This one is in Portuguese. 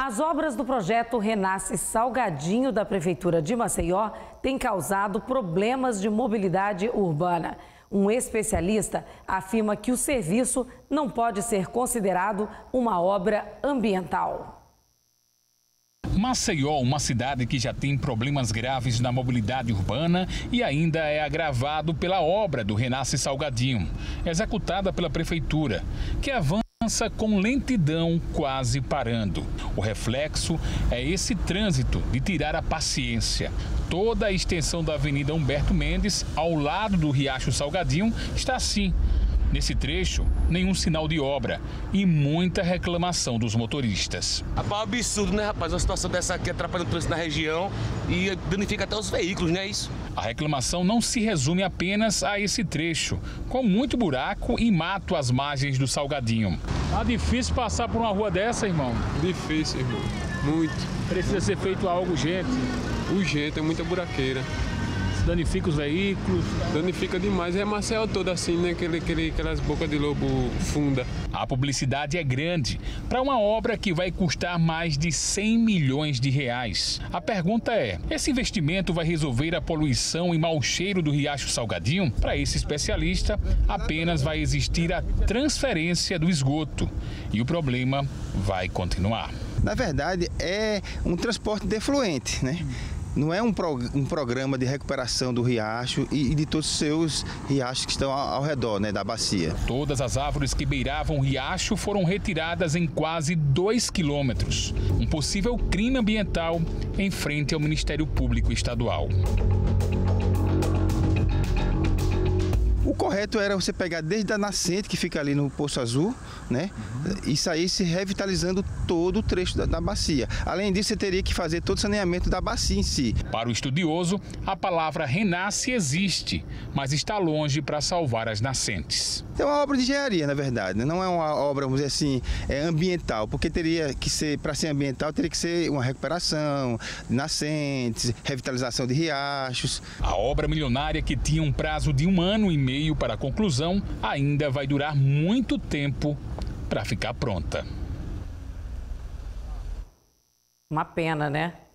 As obras do projeto Renasce Salgadinho da Prefeitura de Maceió têm causado problemas de mobilidade urbana. Um especialista afirma que o serviço não pode ser considerado uma obra ambiental. Maceió, uma cidade que já tem problemas graves na mobilidade urbana e ainda é agravado pela obra do Renasce Salgadinho, executada pela Prefeitura, que avança com lentidão, quase parando. O reflexo é esse trânsito de tirar a paciência. Toda a extensão da Avenida Humberto Mendes, ao lado do Riacho Salgadinho, está assim. Nesse trecho, nenhum sinal de obra e muita reclamação dos motoristas. É um absurdo, né, rapaz? Uma situação dessa aqui atrapalha o trânsito na região e danifica até os veículos, né? Isso. A reclamação não se resume apenas a esse trecho, com muito buraco e mato às margens do Salgadinho. Tá difícil passar por uma rua dessa, irmão? Difícil, irmão. Muito. Precisa ser feito algo urgente. Urgente, é muita buraqueira. Danifica os veículos. Danifica demais. É Maceió toda assim, né? Aquelas bocas de lobo funda. A publicidade é grande para uma obra que vai custar mais de 100 milhões de reais. A pergunta é, esse investimento vai resolver a poluição e mau cheiro do Riacho Salgadinho? Para esse especialista, apenas vai existir a transferência do esgoto. E o problema vai continuar. Na verdade, é um transporte de efluente, né? Não é um programa de recuperação do riacho e de todos os seus riachos que estão ao redor, né, da bacia. Todas as árvores que beiravam o riacho foram retiradas em quase 2 quilômetros. Um possível crime ambiental em frente ao Ministério Público Estadual. O correto era você pegar desde a nascente, que fica ali no Poço Azul, né? E sair se revitalizando todo o trecho da bacia. Além disso, você teria que fazer todo o saneamento da bacia em si. Para o estudioso, a palavra renasce existe, mas está longe para salvar as nascentes. É uma obra de engenharia, na verdade, né? Não é uma obra, vamos dizer assim, ambiental, porque teria que ser, para ser ambiental, teria que ser uma recuperação de nascentes, revitalização de riachos. A obra milionária, que tinha um prazo de 1 ano e meio, para a conclusão, ainda vai durar muito tempo para ficar pronta. Uma pena, né?